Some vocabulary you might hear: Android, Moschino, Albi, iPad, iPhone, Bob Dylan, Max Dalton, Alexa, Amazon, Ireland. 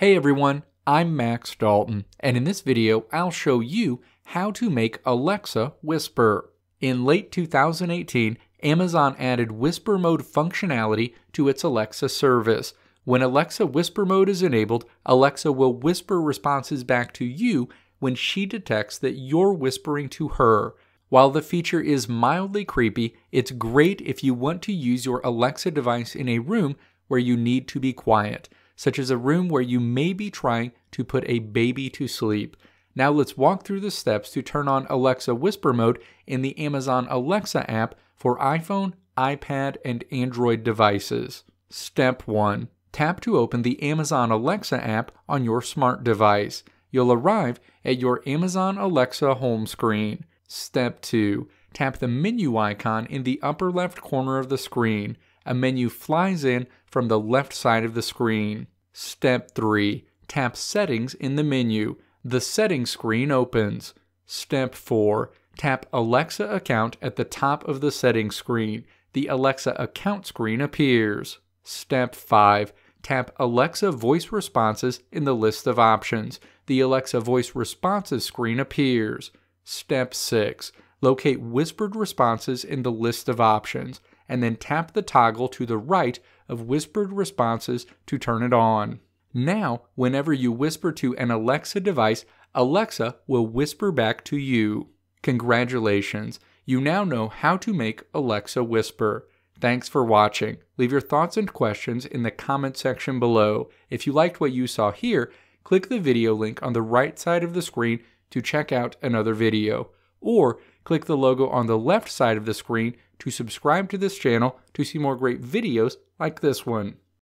Hey everyone, I'm Max Dalton, and in this video I'll show you how to make Alexa whisper. In late 2018, Amazon added whisper mode functionality to its Alexa service. When Alexa whisper mode is enabled, Alexa will whisper responses back to you when she detects that you're whispering to her. While the feature is mildly creepy, it's great if you want to use your Alexa device in a room where you need to be quiet, such as a room where you may be trying to put a baby to sleep. Now let's walk through the steps to turn on Alexa whisper mode in the Amazon Alexa app for iPhone, iPad, and Android devices. Step 1. Tap to open the Amazon Alexa app on your smart device. You'll arrive at your Amazon Alexa home screen. Step 2. Tap the menu icon in the upper left corner of the screen. A menu flies in from the left side of the screen. Step 3. Tap Settings in the menu. The Settings screen opens. Step 4. Tap Alexa Account at the top of the Settings screen. The Alexa Account screen appears. Step 5. Tap Alexa Voice Responses in the list of options. The Alexa Voice Responses screen appears. Step 6. Locate Whispered Responses in the list of options, and then tap the toggle to the right of Whispered Responses to turn it on. Now, whenever you whisper to an Alexa device, Alexa will whisper back to you. Congratulations! You now know how to make Alexa whisper. Thanks for watching. Leave your thoughts and questions in the comment section below. If you liked what you saw here, click the video link on the right side of the screen to check out another video, or click the logo on the left side of the screen to subscribe to this channel to see more great videos like this one.